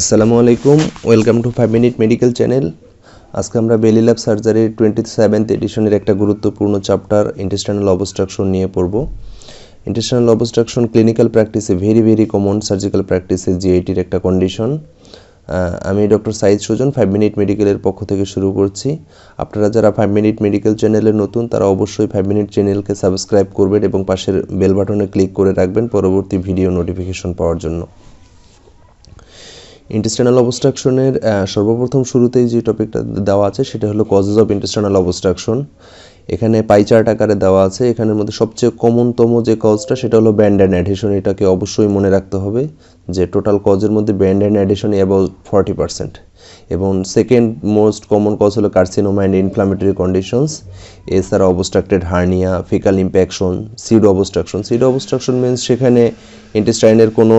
আসসালামু আলাইকুম welcome to 5 minute medical channel. আজকে আমরা বেইলি লাভ সার্জারির 27th এডিশনের একটা গুরুত্বপূর্ণ চ্যাপ্টার ইন্টেস্টাইনাল অবস্ট্রাকশন নিয়ে পড়ব। ইন্টেস্টাইনাল অবস্ট্রাকশন ক্লিনিক্যাল প্র্যাকটিসে ভেরি কমন সার্জিক্যাল প্র্যাকটিসে জিআইটির একটা কন্ডিশন। আমি ডক্টর সাইদ সুজন 5 মিনিট মেডিকেলের পক্ষ থেকে শুরু করছি। আপনারা যারা 5 মিনিট মেডিকেল চ্যানেলে নতুন তারা অবশ্যই 5 মিনিট চ্যানেলকে সাবস্ক্রাইব করবেন এবং পাশের বেল বাটনে ক্লিক করে রাখবেন পরবর্তী ভিডিও নোটিফিকেশন পাওয়ার জন্য। ইন্টেস্টাইনাল অবস্ট্রাকশনের সর্বপ্রথম শুরুতেই যে টপিকটা দেওয়া আছে সেটা হলো কজেস অফ ইন্টেস্টাইনাল অবস্ট্রাকশন। এখানে পাইচার্ট আকারে দেওয়া আছে। এখানের মধ্যে সবচেয়ে কমনতম যে কজটা সেটা হলো ব্যান্ড অ্যান্ড অ্যাডহেশন। এটাকে অবশ্যই মনে রাখতে হবে যে টোটাল কজের মধ্যে ব্যান্ড অ্যান্ড অ্যাডহেশন অ্যাবাউট 40%। এবং সেকেন্ড মোস্ট কমন কজ হলো কার্সিনোমা অ্যান্ড ইনফ্লামেটরি কন্ডিশনস। এছাড়া obstructed hernia, faecal impaction, seed obstruction. Seed obstruction means সেখানে ইন্টেস্টাইনের কোনো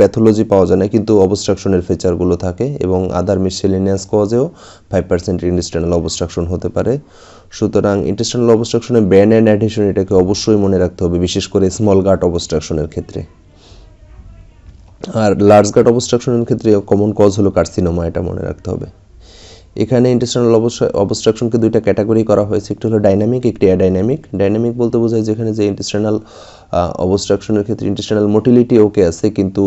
প্যাথোলজি পাওয়া যায় না, কিন্তু অবস্ট্রাকশনের ফিচারগুলো থাকে। এবং আদার মিসেলিনিয়াস কজেও 5% ইন্টেস্টাইনাল অবস্ট্রাকশন হতে পারে। সুতরাং ইন্টেস্টাইনাল অবস্ট্রাকশনে ব্যান্ড অ্যান্ড অ্যাডহেশন এটাকে অবশ্যই মনে রাখতে হবে, বিশেষ করে স্মল গাট অবস্ট্রাকশনের ক্ষেত্রে। আর লার্জ গাট অবস্ট্রাকশনের ক্ষেত্রে কমন কজ হলো কার্সিনোমা, এটা মনে রাখতে হবে। এখানে ইন্টেস্টাইনাল অবস্ট্রাকশনকে দুইটা ক্যাটাগরি করা হয়েছে, একটি হলো ডাইনামিক, একটি অ্যাডাইনামিক। ডাইনামিক বলতে বোঝায় যেখানে যে ইন্টেস্টাইনাল অবস্ট্রাকশনের ক্ষেত্রে ইন্টেস্টাইনাল মোটিলিটি ওকে আছে, কিন্তু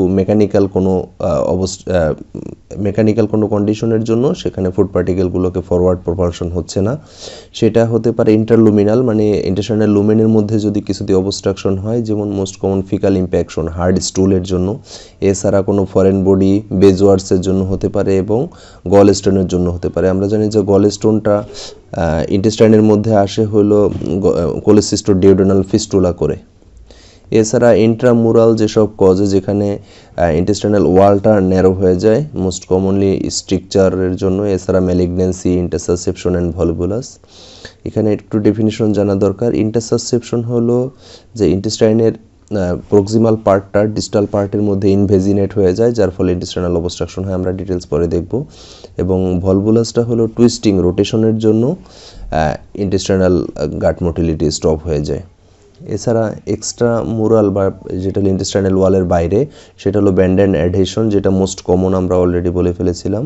মেকানিক্যাল কোনো কন্ডিশনের জন্য সেখানে ফুড পার্টিকেলগুলোকে ফরওয়ার্ড প্রপালশন হচ্ছে না। সেটা হতে পারে ইন্টারলুমিনাল, মানে ইন্টেস্টাইনাল লুমেনের মধ্যে যদি কিছু দিয়ে অবস্ট্রাকশন হয়, যেমন most common faecal impaction hard স্টুলের জন্য। এছাড়া কোনো ফরেন বডি বেজওয়ার্সের জন্য হতে পারে এবং গল স্টোনের জন্য হতে পারে। আমরা জানি যে গল স্টোনটা ইন্টেস্টাইনের মধ্যে আসে হলো কোলেসিস্টো ডিওডোনাল ফিস্টুলা করে। এছাড়া ইন্ট্রামুরাল যেসব কজে যেখানে ইন্টেস্টাইনাল ওয়ালটা ন্যারো হয়ে যায়, মোস্ট কমনলি স্ট্রিকচারের জন্য। এছাড়া ম্যালিগন্যান্সি, ইন্টাসসাসেপশন অ্যান্ড ভলভুলাস। এখানে একটু ডেফিনিশন জানা দরকার। ইন্টাসসাসেপশন হলো যে ইন্টেস্টাইনের প্রক্সিমাল পার্টটা ডিস্টাল পার্টের মধ্যে ইনভেজিনেট হয়ে যায়, যার ফলে ইন্টেস্টাইনাল অবস্ট্রাকশন হয়। আমরা ডিটেলস পরে দেখব। এবং ভলভুলাসটা হলো টুইস্টিং রোটেশনের জন্য ইন্টেস্টাইনাল গাট মোটিলিটি স্টপ হয়ে যায়। এছাড়া এক্সট্রা মুরাল বা যেটা ইন্টেস্টাইনাল ওয়ালের বাইরে সেটা হলো ব্যান্ড অ্যান্ড অ্যাডহেশন, যেটা মোস্ট কমন আমরা অলরেডি বলে ফেলেছিলাম।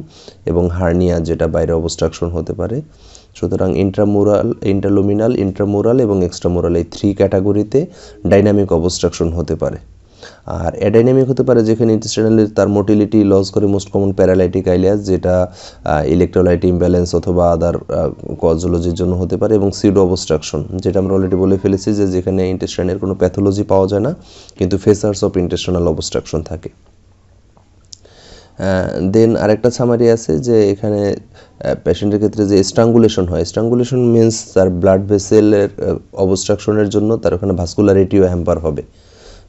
এবং হার্নিয়া, যেটা বাইরে অবস্ট্রাকশন হতে পারে। সুতরাং ইন্ট্রামুরাল, ইন্টারলুমিনাল, ইন্ট্রামুরাল এবং এক্সট্রামুরাল এই 3 ক্যাটাগরিতে ডাইনামিক অবস্ট্রাকশন হতে পারে। আর অ্যাডাইনামিক হতে পারে যেখানে ইন্টেস্টাইনালের তার মোটিলিটি লস করে, মোস্ট কমন প্যারালাইটিক আইলিয়াস, যেটা ইলেকট্রোলাইট ইমব্যালেন্স অথবা আদার কজোলজির জন্য হতে পারে। এবং সিডো অবস্ট্রাকশন, যেটা আমরা অলরেডি বলে ফেলেছি যে যেখানে ইন্টেস্টাইনের কোনো প্যাথোলজি পাওয়া যায় না, কিন্তু ফেসার্স অফ ইন্টেস্টাইনাল অবস্ট্রাকশন থাকে। দেন আরেকটা সামারি আছে যে এখানে পেশেন্টের ক্ষেত্রে যে স্ট্রাঙ্গুলেশন হয়। স্ট্রাঙ্গুলেশন মিনস তার ব্লাড ভেসেলের অবস্ট্রাকশনের জন্য তার ওখানে ভাস্কুলারিটিও হ্যাম্পার হবে,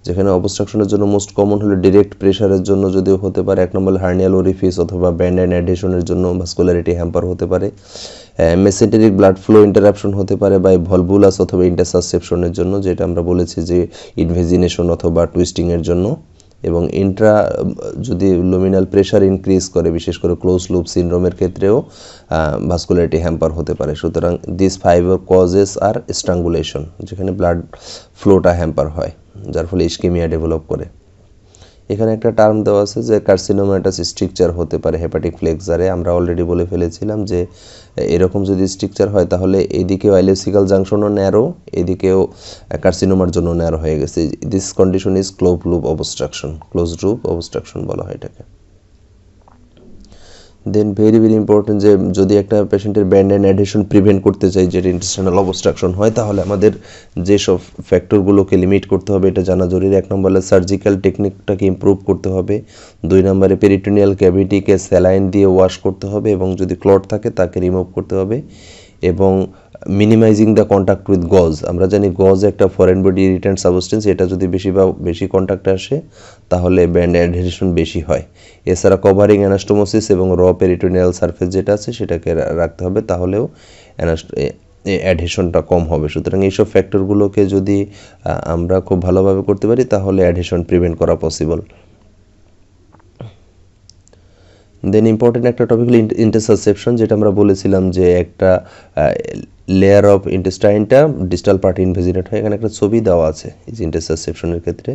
যেখানে অবস্ট্রাকশনের জন্য মোস্ট কমন হলো ডিরেক্ট প্রেশারের জন্য যদিও হতে পারে। 1 নম্বর হার্নিয়াল ওরিফিস অথবা ব্যান্ড অ্যান্ড অ্যাডহেশনের জন্য ভাস্কুলারিটি হ্যাম্পার হতে পারে। মেসেন্টেরিক ব্লাড ফ্লো ইন্টারাপশন হতে পারে বা ভলভুলাস অথবা ইন্টাসসাসেপশনের জন্য, যেটা আমরা বলেছি যে ইনভেজিনেশন অথবা টুইস্টিংয়ের জন্য। এবং ইন্ট্রা যদি লুমিনাল প্রেশার ইনক্রিজ করে, বিশেষ করে ক্লোজ লুপ সিনড্রোমের ক্ষেত্রেও ভাস্কুলারিটি হ্যাম্পার হতে পারে। সুতরাং দিস 5 কজেস আর স্ট্রাঙ্গুলেশন, যেখানে ব্লাড ফ্লোটা হ্যাম্পার হয়, যার ফলে ইস্কেমিয়া ডেভেলপ করে। এখানে একটা টার্ম দেওয়া আছে যে কার্সিনোমাটাস স্ট্রাকচার হতে পারে হেপাটিক ফ্লেক্সারে। আমরা অলরেডি বলে ফেলেছিলাম যে এরকম যদি স্ট্রাকচার হয় তাহলে এদিকেও অ্যালিপসিক্যাল জাংশনও ন্যারো, এদিকেও কার্সিনোমার জন্য ন্যারো হয়ে গেছে। This condition is close loop obstruction, close loop obstruction বলা হয় এটাকে। দেন ভেরি ইম্পর্টেন্ট যে যদি একটা পেশেন্টের ব্যান্ড অ্যান্ড অ্যাডহেশন প্রিভেন্ট করতে চাই, যেটা ইন্টেস্টাইনাল অবস্ট্রাকশন হয়, তাহলে আমাদের যেসব ফ্যাক্টরগুলোকে লিমিট করতে হবে এটা জানা জরুরি। 1 নম্বরে সার্জিক্যাল টেকনিকটাকে ইমপ্রুভ করতে হবে। 2 নম্বরে পেরিটোনিয়াল ক্যাভিটিকে স্যালাইন দিয়ে ওয়াশ করতে হবে এবং যদি ক্লট থাকে তাকে রিমুভ করতে হবে। এবং মিনিমাইজিং দ্য কন্ট্যাক্ট উইথ গজ। আমরা জানি গজ একটা ফরেন বডি ইরিটেন্ট সাবস্টেন্স, এটা যদি বেশি কন্ট্যাক্টে আসে তাহলে ব্যান্ড অ্যাডহেশন বেশি হয়। এছাড়া কভারিং অ্যানাস্টোমোসিস এবং র পেরিটোনিয়াল সারফেস যেটা আছে সেটাকে রাখতে হবে, তাহলেও অ্যাডহেশনটা কম হবে। সুতরাং এইসব ফ্যাক্টরগুলোকে যদি আমরা খুব ভালোভাবে করতে পারি তাহলে অ্যাডহেশন প্রিভেন্ট করা পসিবল। দেন ইম্পর্টেন্ট একটা টপিক হলো ইন্টাসসাসেপশন, যেটা আমরা বলেছিলাম যে একটা লেয়ার অফ ইন্টেস্টাইনটা ডিস্টাল পার্ট ইনভেজিনেট হয়। এখানে একটা ছবি দেওয়া আছে এই যে ইন্টাসসাসেপশনের ক্ষেত্রে,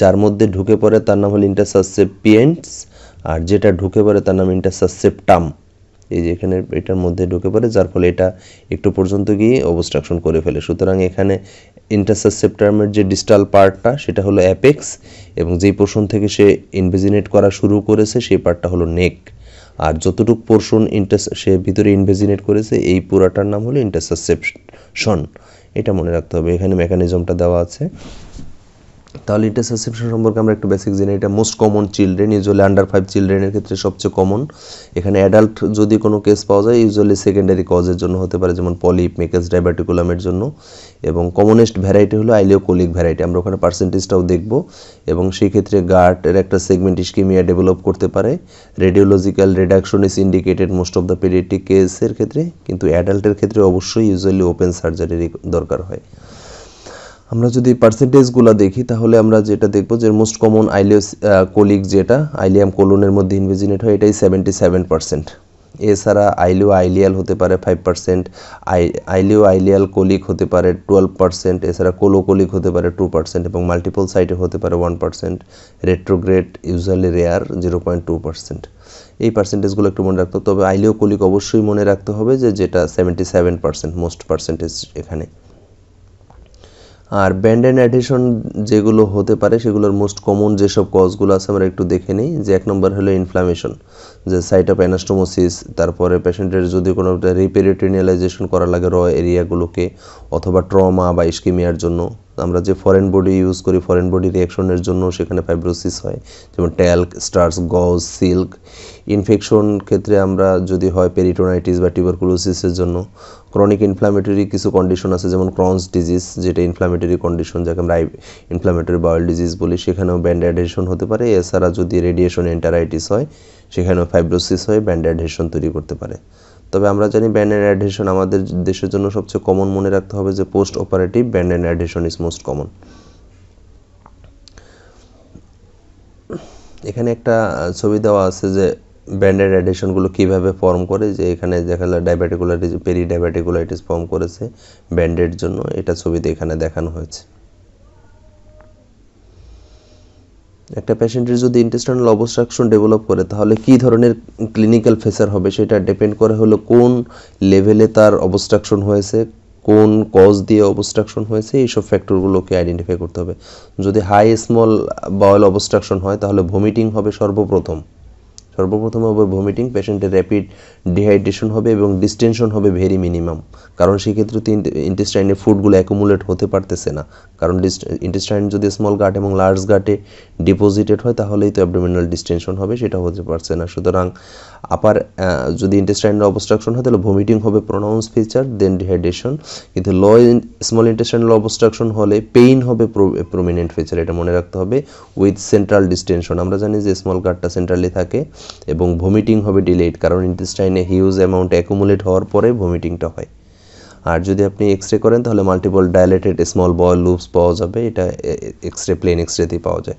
যার মধ্যে ঢুকে পড়ে তার নাম হলো ইন্টাসসাসেপিয়েন্টস। আর যেটা ঢুকে পড়ে তার নাম ইন্টাসসেপ্টাম। এই যে এখানে এটার মধ্যে ঢুকে পড়ে, যার ফলে এটা একটু পর্যন্ত গিয়ে অবস্ট্রাকশন করে ফেলে। সুতরাং এখানে ইন্টাসসেপ্টামের যে ডিস্টাল পার্টটা সেটা হলো অ্যাপেক্স, এবং যেই পোর্শন থেকে সে ইনভেজিনেট করা শুরু করেছে সেই পার্টটা হলো নেক। আর যতটুক পোর্শন সে ভিতরে ইনভেজিনেট করেছে এই পুরাটার নাম হলো ইন্টাসসেপশন। এটা মনে রাখতে হবে, এখানে মেকানিজমটা দেওয়া আছে। তাহলে ইন্টাসসেপশন সম্পর্কে আমরা একটু বেসিক জেনে, এটা most common children, usually under 5 চিলড্রেনের ক্ষেত্রে সবচেয়ে কমন। এখানে অ্যাডাল্ট যদি কোনো কেস পাওয়া যায় ইউজুয়ালি সেকেন্ডারি কজের জন্য হতে পারে, যেমন পলিপ, মেকাস, ডায়াবেটিকুলামের জন্য। এবং কমনেস্ট ভ্যারাইটি হলো আইলিওকোলিক ভ্যারাইটি, আমরা ওখানে পার্সেন্টেজটাও দেখব। এবং সেই ক্ষেত্রে গার্টের একটা সেগমেন্ট ইস্কিমিয়া ডেভেলপ করতে পারে। Radiological reduction is indicated most of the paediatric কেসের ক্ষেত্রে, কিন্তু অ্যাডাল্টের ক্ষেত্রে অবশ্যই ইউজুয়ালি ওপেন সার্জারির দরকার হয়। আমরা যদি পার্সেন্টেজগুলো দেখি তাহলে আমরা যেটা দেখব যে মোস্ট কমন আইলিওকোলিক, যেটা আইলিয়াম কোলনের মধ্যে ইনভেজিনেট হয়, এটাই 77%। এছাড়া আইলিও আইলিয়াল হতে পারে 5%, আইলিও আইলিয়াল কোলিক হতে পারে 12%, এছাড়া কোলোকোলিক হতে পারে 2%, এবং মাল্টিপল সাইটে হতে পারে 1%। Retrograde usually rare 0.2%। এই পার্সেন্টেজগুলো একটু মনে রাখতে হবে। তবে আইলিওকোলিক অবশ্যই মনে রাখতে হবে যে যেটা 77% মোস্ট পার্সেন্টেজ এখানে। আর ব্যান্ড অ্যান্ড অ্যাডহেশন যেগুলো হতে পারে সেগুলোর মোস্ট কমন যেসব কজগুলো আছে আমরা একটু দেখে নিই। যে 1 নম্বর হলো ইনফ্লামেশন, যে সাইট অফ অ্যানাস্টোমোসিস, তারপরে পেশেন্টের যদি কোনো রিপেরিটোনিয়ালাইজেশন করা লাগে র এরিয়াগুলোকে, অথবা ট্রমা বা ইস্কিমিয়ার জন্য আমরা যে ফরেন বডি ইউজ করি ফরেন বডি রিঅ্যাকশনের জন্য সেখানে ফাইব্রোসিস হয়, যেমন talc, starch, gauze, silk. Infection ক্ষেত্রে আমরা যদি হয় পেরিটোনাইটিস বা টিউবারকুলোসিসের জন্য। ক্রনিক ইনফ্লামেটরি কিছু কন্ডিশন আছে, যেমন ক্রনস ডিজিজ, যেটা ইনফ্লামেটরি কন্ডিশন, যাকে আমরা ইনফ্লামেটরি বাউল ডিজিজ বলি, সেখানেও ব্যান্ড অ্যাডহেশন হতে পারে। এছাড়া যদি রেডিয়েশন এন্টারাইটিস হয় সেখানেও ফাইব্রোসিস হয়ে ব্যান্ড অ্যাডহেশন তৈরি করতে পারে। তবে আমরা জানি ব্যান্ড অ্যান্ড অ্যাডহেশন আমাদের দেশের জন্য সবচেয়ে কমন মনে রাখতে হবে যে post operative band and adhesion is most common. এখানে একটা ছবি দেওয়া আছে যে ব্যান্ড অ্যান্ড অ্যাডহেশনগুলো কীভাবে ফর্ম করে, যে এখানে দেখা যায় ডায়াবেটিকুলাইটিস, পেরি ডায়াবেটিকুলাইটিস ফর্ম করেছে ব্যান্ডের জন্য, এটা ছবিতে এখানে দেখানো হয়েছে। একটা পেশেন্টের যদি ইন্টেস্টাইনাল অবস্ট্রাকশন ডেভেলপ করে তাহলে কি ধরনের ক্লিনিক্যাল ফেসার হবে সেটা ডিপেন্ড করে হলো কোন লেভেলে তার অবস্ট্রাকশন হয়েছে, কোন কজ দিয়ে অবস্ট্রাকশন হয়েছে, এইসব ফ্যাক্টরগুলোকে আইডেন্টিফাই করতে হবে। যদি হাই স্মল বাউল অবস্ট্রাকশন হয় তাহলে ভমিটিং হবে সর্বপ্রথম হবে ভমিটিং, পেশেন্টের র্যাপিড ডিহাইড্রেশন হবে এবং ডিস্টেনশন হবে ভেরি মিনিমাম, কারণ সেক্ষেত্রে তো ইন্টেস্টাইনে ফুডগুলো অ্যাকুমুলেট হতে পারতেছে না, কারণ ইন্টেস্টাইন যদি স্মল গার্ট এবং লার্জ গার্টে ডিপোজিটেড হয় তাহলেই তো অ্যাবডোমিনাল ডিস্টেনশন হবে, সেটা হতে পারছে না। সুতরাং আপার যদি ইন্টেস্টাইনের অবস্ট্রাকশন হয় তাহলে ভমিটিং হবে প্রোনাউন্স ফিচার, দেন ডিহাইড্রেশন। কিন্তু লো স্মল ইন্টেস্টাইনাল অবস্ট্রাকশন হলে পেইন হবে প্রমিনেন্ট ফিচার, এটা মনে রাখতে হবে, উইথ সেন্ট্রাল ডিস্টেনশন। আমরা জানি যে স্মল গার্টটা সেন্ট্রালি থাকে এবং ভমিটিং হবে ডিলেড, কারণ ইন্টেস্টাইনে হিউজ অ্যামাউন্ট অ্যাকুমুলেট হওয়ার পরে ভমিটিংটা হয়। আর যদি আপনি এক্সরে করেন তাহলে multiple dilated small bowel loops পাওয়া যাবে, এটা এক্সরে প্লেন এক্সরেতেই পাওয়া যায়।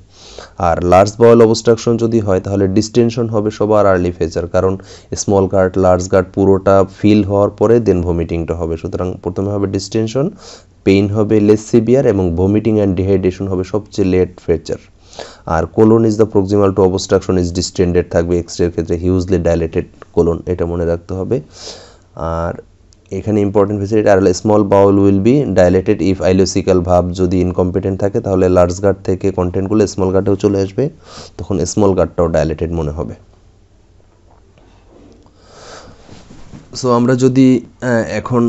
আর লার্জ বাউল অবস্ট্রাকশন যদি হয় তাহলে ডিস্টেনশন হবে সবার আর্লি ফেচার, কারণ স্মল গার্ট লার্জ গার্ট পুরোটা ফিল হওয়ার পরে দেন ভমিটিংটা হবে। সুতরাং প্রথমে হবে ডিস্টেনশন, পেইন হবে লেস সিভিয়ার, এবং ভমিটিং অ্যান্ড ডিহাইড্রেশন হবে সবচেয়ে লেট ফেচার। আর colon is the proximal to obstruction is distended থাকবে এক্সরের ক্ষেত্রে, হিউজলি ডাইলেটেড কোলন, এটা মনে রাখতে হবে। আর এখানে ইম্পর্টেন্ট ফেসিলিটি, আর small bowel will be dilated if ileocaecal valve যদি ইনকম্পিটেন্ট থাকে, তাহলে লার্জ গার্ড থেকে কন্টেন্টগুলো স্মল গার্ডেও চলে আসবে, তখন স্মল গার্ডটাও ডাইলেটেড মনে হবে। সো আমরা যদি এখন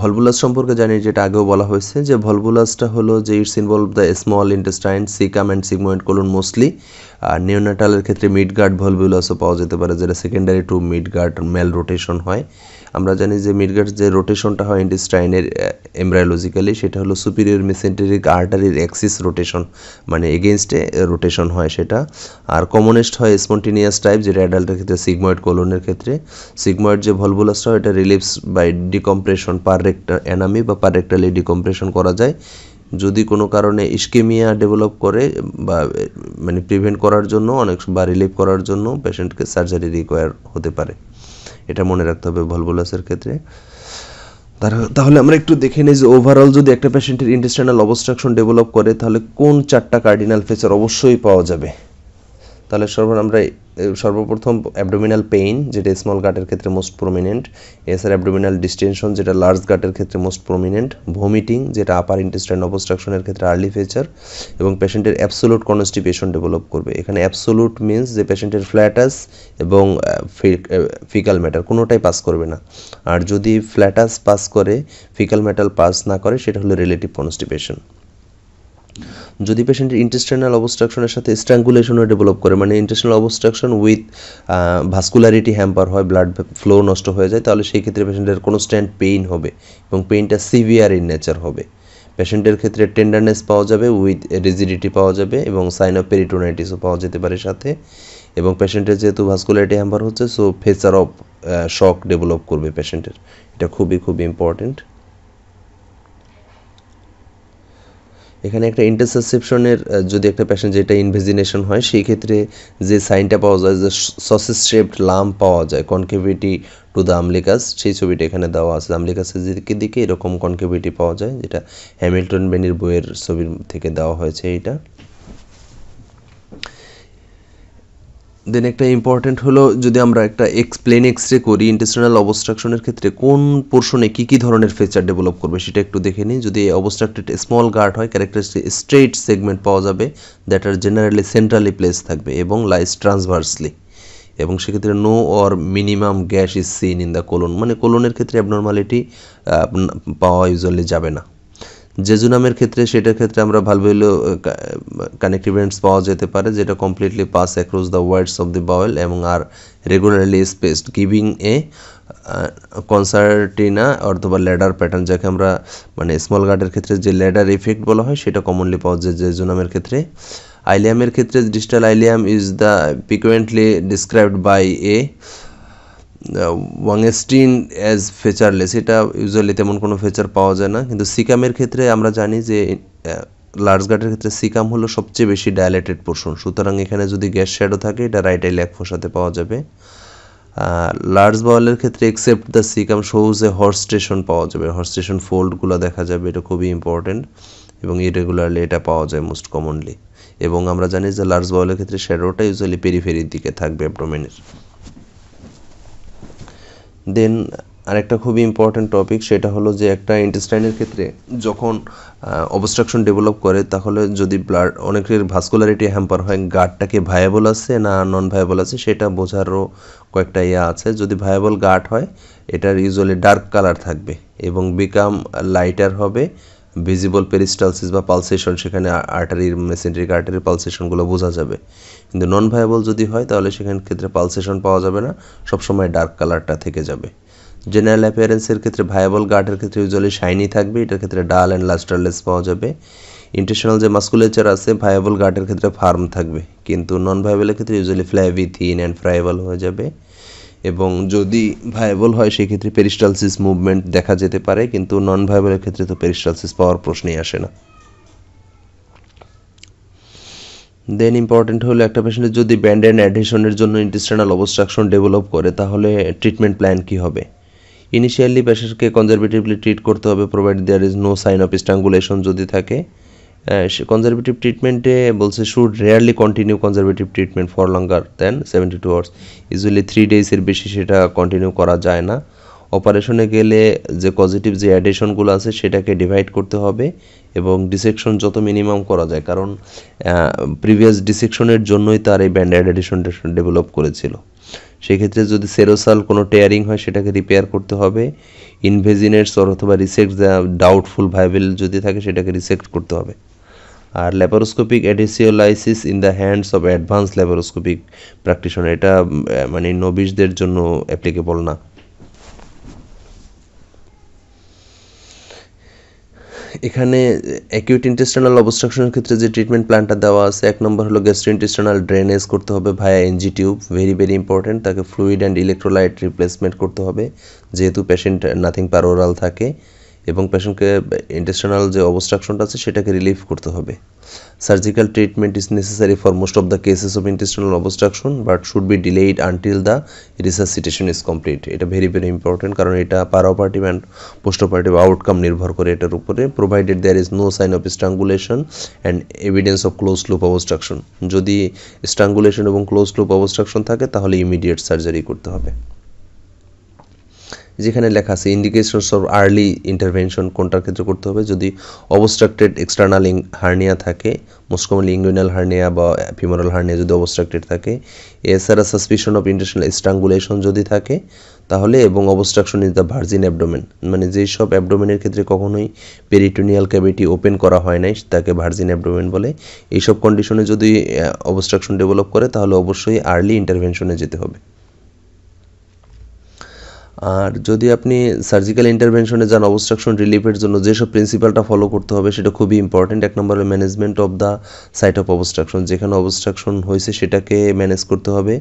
ভলভুলাস সম্পর্কে জানি, যেটা আগেও বলা হয়েছে যে ভলভুলাসটা হলো যে it's involve the small intestine, caecum and sigmoid colon mostly. আর নিওনাটালের ক্ষেত্রে মিডগার্ড ভলভুলাসও পাওয়া যেতে পারে, যেটা secondary to midgut malrotation হয়। আমরা জানি যে মিডগার্ড যে রোটেশনটা হয় ইন্টেস্টাইনের এমব্রায়োলজিক্যালি সেটা হলো সুপিরিয়র মেসেন্টেরিক আর্টারির অ্যাক্সিস রোটেশন, মানে এগেনস্টে রোটেশন হয় সেটা। আর কমনেস্ট হয় স্পন্টিনিয়াস টাইপ, যেটা অ্যাডাল্টের ক্ষেত্রে সিগময়েড কোলনের ক্ষেত্রে। সিগময়েড যে ভলভুলাসটা হয় এটা reliefs by decompression, per rectal enema বা পার রেক্টালি ডিকম্প্রেশন করা যায়। যদি কোনো কারণে ইস্কেমিয়া ডেভেলপ করে বা মানে প্রিভেন্ট করার জন্য অনেক বা রিলিভ করার জন্য পেশেন্টকে সার্জারি রিকোয়ার হতে পারে, এটা মনে রাখতে হবে ভলভুলাসের ক্ষেত্রে। তাহলে আমরা একটু দেখে নিই যে ওভারঅল যদি একটা পেশেন্টের ইন্টেস্টাইনাল অবস্ট্রাকশন ডেভেলপ করে তাহলে কোন 4টা কার্ডিনাল ফিচার অবশ্যই পাওয়া যাবে। তাহলে সর্বপ্রথম আমরা सर्वप्रथम অ্যাবডোমিনাল পেইন যেটা স্মল গাটের ক্ষেত্রে মোস্ট প্রমিনেন্ট, এছাড়া অ্যাবডোমিনাল ডিসটেনশন যেটা লার্জ গাটের ক্ষেত্রে মোস্ট প্রমিনেন্ট, ভমিটিং যেটা আপার ইন্টেস্টাইন অবস্ট্রাকশনের ক্ষেত্রে আর্লি ফিচার, এবং পেশেন্টের অ্যাবসোলুট কনস্টিপেশন ডেভেলপ করবে। এখানে অ্যাবসোলুট মিন্স যে পেশেন্টের ফ্ল্যাটাস এবং ফিকাল ম্যাটার কোনোটাই পাস করবে না, আর যদি ফ্ল্যাটাস পাস করে ফিকাল ম্যাটার পাস না করে সেটা হলো রিলেটিভ কনস্টিপেশন। যদি পেশেন্টের ইন্টেস্টাইনাল অবস্ট্রাকশনের সাথে স্ট্র্যাঙ্গুলেশনও ডেভেলপ করে, মানে intestinal obstruction with vascularity hamper হয়, ব্লাড ফ্লো নষ্ট হয়ে যায়, তাহলে সেই ক্ষেত্রে পেশেন্টের কনস্ট্যান্ট পেইন হবে এবং পেইনটা সিভিয়ার ইন নেচার হবে। পেশেন্টের ক্ষেত্রে টেন্ডারনেস পাওয়া যাবে উইথ রিজিডিটি পাওয়া যাবে এবং সাইন অফ পেরিটোনাইটিসও পাওয়া যেতে পারে সাথে, এবং পেশেন্টের যেহেতু ভাস্কুলারিটি হ্যাম্পার হচ্ছে so feature of shock develop করবে পেশেন্টের, এটা খুবই ইম্পর্টেন্ট। এখানে একটা ইন্টারসেপশনের যদি একটা পেশেন্ট যেটা ইনভেজিনেশন হয় সেই ক্ষেত্রে যে সাইনটা পাওয়া যায় যে সসেজ শেপড লাম পাওয়া যায় কনকেভিটি টু দ্য আমলিকাস, সেই ছবিটা এখানে দেওয়া আছে। আমলিকাসের দিকে দিকে এরকম কনকেভিটি পাওয়া যায় যেটা হ্যামিল্টন বেনির বইয়ের ছবির থেকে দেওয়া হয়েছে এইটা। দেন একটা ইম্পর্টেন্ট হলো যদি আমরা একটা এক্সপ্লেন এক্স রে করি ইন্টেস্টাইনাল অবস্ট্রাকশনের ক্ষেত্রে কোন পোর্শনে কী কী ধরনের ফেচার ডেভেলপ করবে সেটা একটু দেখে নিই। যদি অবস্ট্রাকটেড স্মল গার্ড হয় ক্যারেক্টারিস্টিক স্ট্রেইট সেগমেন্ট পাওয়া যাবে that R generally centrally place থাকবে এবং লাইস ট্রান্সভার্সলি, এবং সেক্ষেত্রে no or minimum gas is seen in the colon, মানে কোলনের ক্ষেত্রে অ্যাবনর্মালিটি পাওয়া ইউজুয়ালি যাবে না। জেজুনামের ক্ষেত্রে সেটার ক্ষেত্রে আমরা ভালভুলো কানেক্টিভেন্টস পাওয়া যেতে পারে যেটা completely pass across the widths of the bowel এবং আর regularly spaced giving a concertina অথবা ল্যাডার প্যাটার্ন, যাকে আমরা মানে স্মল গার্ডের ক্ষেত্রে যে ল্যাডার ইফেক্ট বলা হয় সেটা কমনলি পাওয়া যায় জেজুনামের ক্ষেত্রে। আইলিয়ামের ক্ষেত্রে distal ileum is the frequently described by a Wangensteen as featureless, এটা ইউজুয়ালি তেমন কোনো ফেচার পাওয়া যায় না। কিন্তু সিকামের ক্ষেত্রে আমরা জানি যে লার্জ গাটের ক্ষেত্রে সিকাম হলো সবচেয়ে বেশি ডায়ালেটেড পোর্শন, সুতরাং এখানে যদি গ্যাস শ্যাডো থাকে এটা রাইট আইলে এক ফোসাতে পাওয়া যাবে। লার্জ বাওয়ালের ক্ষেত্রে except the caecum shows a haustration পাওয়া যাবে, হর্স্টেশন ফোল্ডগুলো দেখা যাবে, এটা খুবই ইম্পর্টেন্ট এবং ইরেগুলারলি এটা পাওয়া যায় মোস্ট কমনলি। এবং আমরা জানি যে লার্জ বাওয়ালের ক্ষেত্রে শ্যাডোটা ইউজুয়ালি পেরিফেরির দিকে থাকবে অ্যাবডোমেনের। দেন আরেকটা খুবই ইম্পর্টেন্ট টপিক সেটা হলো যে একটা ইন্টেস্টাইনের ক্ষেত্রে যখন অবস্ট্রাকশন ডেভেলপ করে তাহলে যদি ব্লাড অনেকের ভাস্কুলারিটি হ্যাম্পার হয় গার্ডটাকে ভায়াবল আছে না নন ভায়াবল আছে সেটা বোঝারও কয়েকটা ইয়া আছে। যদি ভায়াবল গার্ড হয় এটার ইউজুয়ালি ডার্ক কালার থাকবে এবং বিকাম লাইটার হবে, ভিজিবল পেরিস্টালসিস বা পালসেশন সেখানে আর্টারির মেসেন্ট্রিক আর্টারির পালসেশনগুলো বোঝা যাবে। কিন্তু নন ভায়াবল যদি হয় তাহলে সেখানে ক্ষেত্রে পালসেশন পাওয়া যাবে না, সবসময় ডার্ক কালারটা থেকে যাবে। জেনারেল অ্যাপিয়ারেন্সের ক্ষেত্রে ভায়াবল গার্ডের ক্ষেত্রে ইউজুয়ালি শাইনি থাকবে, এটার ক্ষেত্রে ডাল অ্যান্ড লাস্টারলেস পাওয়া যাবে। ইন্টেস্টাইনাল যে মাস্কুলেচার আছে ভায়াবল গার্ডের ক্ষেত্রে ফার্ম থাকবে, কিন্তু নন ভায়াবলের ক্ষেত্রে usually flabby thin and friable হয়ে যাবে। এবং যদি ভায়াবল হয় সেক্ষেত্রে পেরিস্টালসিস মুভমেন্ট দেখা যেতে পারে, কিন্তু নন ভায়াবলের ক্ষেত্রে তো পেরিস্টালসিস পাওয়ার প্রশ্নই আসে না। দেন ইম্পর্টেন্ট হলো একটা পেশেন্টের যদি ব্যান্ড অ্যান্ড অ্যাডহেশনের জন্য ইন্টেস্টাইনাল অবস্ট্রাকশন ডেভেলপ করে তাহলে ট্রিটমেন্ট প্ল্যান কী হবে। ইনিশিয়ালি পেশেন্টকে কনজারভেটিভলি ট্রিট করতে হবে provide there is no sign of strangulation যদি থাকে। কনজারভেটিভ ট্রিটমেন্টে বলছে should rarely continue conservative treatment for longer than 72 hours, usually 3 days-এর বেশি সেটা কন্টিনিউ করা যায় না। অপারেশনে গেলে যে পজিটিভ যে অ্যাডিশনগুলো আছে সেটাকে ডিভাইড করতে হবে এবং ডিসেকশন যত মিনিমাম করা যায়, কারণ প্রিভিয়াস ডিসেকশনের জন্যই তার এই ব্যান্ড অ্যাড অ্যাডিশনটা ডেভেলপ করেছিল। সেক্ষেত্রে যদি সেরোসাল কোনো টেয়ারিং হয় সেটাকে রিপেয়ার করতে হবে। ইনভেজিনেটস অথবা রিসেক্ট ডাউটফুল ভায়াবল যদি থাকে সেটাকে রিসেক্ট করতে হবে। আর laparoscopic adhesiolysis in the hands of advance laparoscopic practitioner, এটা মানে নবিশদের জন্য অ্যাপ্লিকেবল না। এখানে অ্যাকিউট ইন্টেস্টাইনাল অবস্ট্রাকশনের ক্ষেত্রে যে ট্রিটমেন্ট প্ল্যানটা দেওয়া আছে 1 হলো গ্যাস্ট্রোইন্টেস্টাইনাল ড্রেনেজ করতে হবে via NG tube, very important. তাকে ফ্লুইড অ্যান্ড ইলেকট্রোলাইট রিপ্লেসমেন্ট করতে হবে যেহেতু পেশেন্ট নাথিং পার ওরাল থাকে, এবং পেশেন্টকে ইন্টেস্টাইনাল যে অবস্ট্রাকশনটা আছে সেটাকে রিলিভ করতে হবে। Surgical treatment is necessary for most of the cases of intestinal obstruction but should be delayed until the resuscitation is complete. এটা ভেরি ভেরি ইম্পর্টেন্ট, কারণ এটা perioperative and post operative outcome নির্ভর করে এটার উপরে। Provided there is no sign of strangulation and evidence of close loop obstruction. যদি strangulation এবং close loop obstruction থাকে তাহলে ইমিডিয়েট সার্জারি করতে হবে। যেখানে লেখা আছে ইন্ডিকেশনস অফ আর্লি ইন্টারভেনশন কোনটার ক্ষেত্রে করতে হবে, যদি অবস্ট্রাক্টেড এক্সটার্নাল হার্নিয়া থাকে, মোস্ট কমনলি ইঙ্গুইনাল হার্নিয়া বা ফিমোরাল হার্নিয়া যদি অবস্ট্রাক্টেড থাকে, এছাড়া সাসপিশন অফ ইন্টেস্টাইনাল স্ট্রাঙ্গুলেশন যদি থাকে তাহলে, এবং obstruction is the virgin abdomen, মানে যেই সব অ্যাবডোমেনের ক্ষেত্রে কখনোই পেরিটোনিয়াল ক্যাভিটি ওপেন করা হয় নাই তাকে ভার্জিন অ্যাবডোমেন বলে। এইসব কন্ডিশনে যদি অবস্ট্রাকশন ডেভেলপ করে তাহলে অবশ্যই আর্লি ইন্টারভেনশনে যেতে হবে। আর যদি আপনি সার্জিক্যাল ইন্টারভেনশনে যান অবস্ট্রাকশন রিলিফের জন্য যেসব প্রিন্সিপালটা ফলো করতে হবে সেটা খুবই ইম্পর্টেন্ট। এক নম্বরে management of the site of obstruction, যেখানে অবস্ট্রাকশন হয়েছে সেটাকে ম্যানেজ করতে হবে,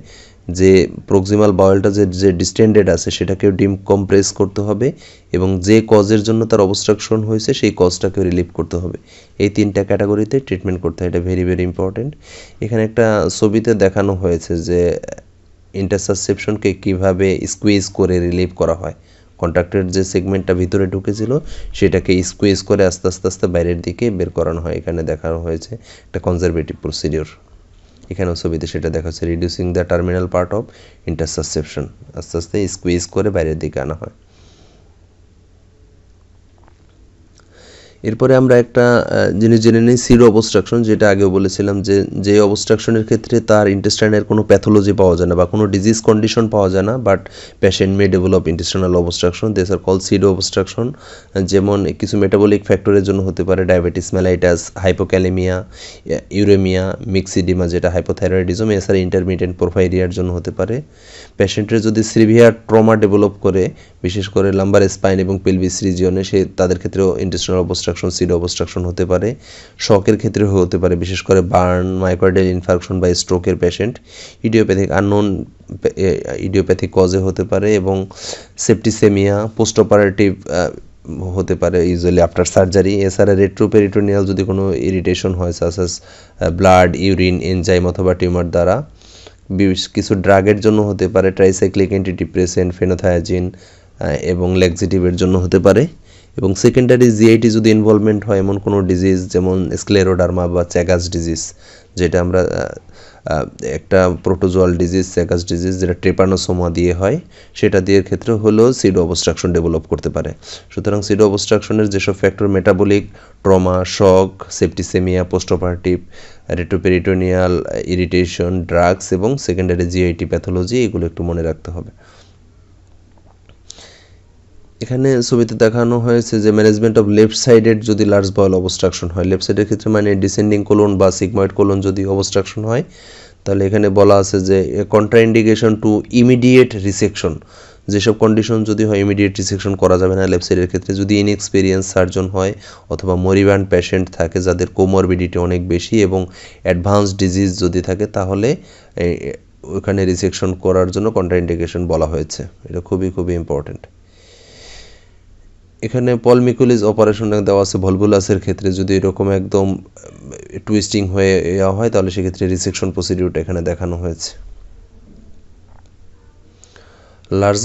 যে প্রক্সিমাল বাউলটা যে ডিস্টেন্ডেড আছে সেটাকেও ডিম কম্প্রেস করতে হবে, এবং যে কজের জন্য তার অবস্ট্রাকশন হয়েছে সেই কজটাকেও রিলিভ করতে হবে। এই তিনটা ক্যাটাগরিতে ট্রিটমেন্ট করতে হয়, এটা ভেরি ভেরি ইম্পর্টেন্ট। এখানে একটা ছবিতে দেখানো হয়েছে যে ইন্টাসসাসেপশনকে কীভাবে স্কুইজ করে রিলিভ করা হয়। কন্ট্রাক্টের যে সেগমেন্টটা ভিতরে ঢুকেছিল সেটাকে স্কুইজ করে আস্তে আস্তে আস্তে বাইরের দিকে বের করানো হয়। এখানে দেখানো হয়েছে একটা কনজারভেটিভ প্রসিডিওর, এখানেও ছবিতে সেটা দেখা হচ্ছে। Reducing the terminal part of intussusception, আস্তে আস্তে স্কুইজ করে বাইরের দিকে আনা হয়। এরপরে আমরা একটা জিনিস জেনে নিই, সিরো অবস্ট্রাকশন, যেটা আগে বলেছিলাম যে অবস্ট্রাকশনের ক্ষেত্রে তার ইন্টেস্টাইনের কোনো প্যাথোলজি পাওয়া যায় না বা কোনো ডিজিজ কন্ডিশন পাওয়া যায় না, but patient may develop intestinal obstruction. These are call সিরো obstruction, যেমন কিছু মেটাবলিক ফ্যাক্টরের জন্য হতে পারে, diabetes mellitus, hypokalaemia, uraemia, myxoedema যেটা হাইপোথাইরয়েডিজম, এছাড়া ইন্টারমিটেন্ট পোরফাইরিয়ার জন্য হতে পারে। পেশেন্টের যদি সিভিয়ার ট্রমা ডেভেলপ করে, বিশেষ করে লাম্বার স্পাইন এবং পেলভিস রিজিয়নে, সে তাদের ক্ষেত্রেও ইন্টেস্টাইনাল অবস্ট্রাকশন সিরো অবস্ট্রাকশন হতে পারে। শকের ক্ষেত্রে হতে পারে, বিশেষ করে বার্ন, মাইকোয়েডাল ইনফার্কশন বা স্ট্রোকের পেশেন্ট, ইডিওপ্যাথিক আননোন ইডিওপ্যাথিক কজে হতে পারে, এবং সেপ্টিসেমিয়া পোস্ট অপারেটিভ হতে পারে ইউজুয়ালি আফটার সার্জারি। এছাড়া রেট্রোপেরিটোনিয়াল যদি কোনো ইরিটেশন হয়, সাস ব্লাড, ইউরিন, এনজাইম অথবা টিউমার দ্বারা, কিছু ড্রাগের জন্য হতে পারে, ট্রাইসাইক্লিক অ্যান্টিডিপ্রেসেন্ট, ফেনোথায়াজিন এবং লেক্সিটিভের জন্য হতে পারে। এবং সেকেন্ডারি জিআইটি যদি ইনভলভমেন্ট হয় এমন কোনো ডিজিজ, যেমন স্ক্লেরোডার্মা বা চ্যাগাস ডিজিজ, যেটা আমরা একটা প্রোটোজোয়াল ডিজিজ চ্যাগাস ডিজিজ যেটা ট্রেপানোসোমা দিয়ে হয়, সেটা দিয়ে ক্ষেত্রে হলেও সিডো অবস্ট্রাকশন ডেভেলপ করতে পারে। সুতরাং সিডো অবস্ট্রাকশনের যেসব factor metabolic, trauma, shock, septicaemia, post operative, retroperitoneal irritation, drugs এবং সেকেন্ডারি জিআইটি প্যাথোলজি, এগুলো একটু মনে রাখতে হবে। এখানে ছবিতে দেখানো হয়েছে যে ম্যানেজমেন্ট অফ লেফট সাইডেড যদি লার্জ বাউল অবস্ট্রাকশন হয়, লেফট সাইডের ক্ষেত্রে মানে ডিসেন্ডিং কোলন বা সিগময়েড কোলন যদি অবস্ট্রাকশন হয়, তাহলে এখানে বলা আছে যে কন্ট্রাইন্ডিকেশন টু ইমিডিয়েট রিসেকশন, যেসব কন্ডিশন যদি হয় ইমিডিয়েট রিসেকশন করা যাবে না লেফট সাইডের ক্ষেত্রে, যদি ইনএক্সপিরিয়েন্স সার্জন হয় অথবা মরিবান পেশেন্ট থাকে যাদের কোমরবিডিটি অনেক বেশি এবং অ্যাডভান্স ডিজিজ যদি থাকে, তাহলে ওখানে রিসেকশন করার জন্য কন্ট্রাইন্ডিকেশন বলা হয়েছে। এটা খুবই খুবই ইম্পর্টেন্ট। এখানে পলমিকুলিস অপারেশন দেওয়া আছে ভলভুলাসের ক্ষেত্রে, যদি এরকম একদম টুইস্টিং হয়ে যাওয়া হয় তাহলে সেক্ষেত্রে রিসেকশন প্রসিডিউরটা এখানে দেখানো হয়েছে। লার্জ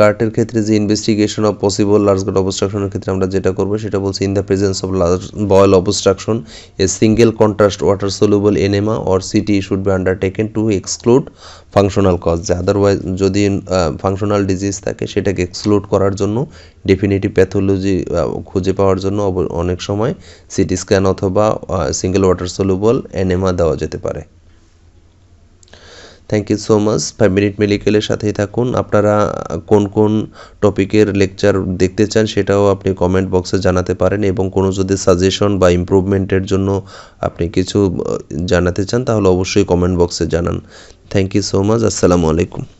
গার্টের ক্ষেত্রে যে investigation of possible large gut অবস্ট্রাকশনের ক্ষেত্রে আমরা যেটা করবো সেটা বলছি, in the presence of large bowel obstruction a single contrast water soluble enema or CT should be undertaken to exclude functional cause. Otherwise যদি ফাংশনাল ডিজিজ থাকে সেটাকে এক্সক্লুড করার জন্য, ডেফিনেটিভ প্যাথোলজি খুঁজে পাওয়ার জন্য অনেক সময় সিটি স্ক্যান অথবা সিঙ্গেল ওয়াটার সলুবল এনেমা দেওয়া যেতে পারে। Thank you so much, 5 minute মেডিকেলের সাথেই থাকুন। আপনারা কোন কোন টপিকের লেকচার দেখতে চান সেটাও আপনি কমেন্ট বক্সে জানাতে পারেন, এবং কোনো যদি সাজেশন বা ইমপ্রুভমেন্টের জন্য আপনি কিছু জানাতে চান তাহলে অবশ্যই কমেন্ট বক্সে জানান। থ্যাংক ইউ সো মাচ, আসসালামু আলাইকুম।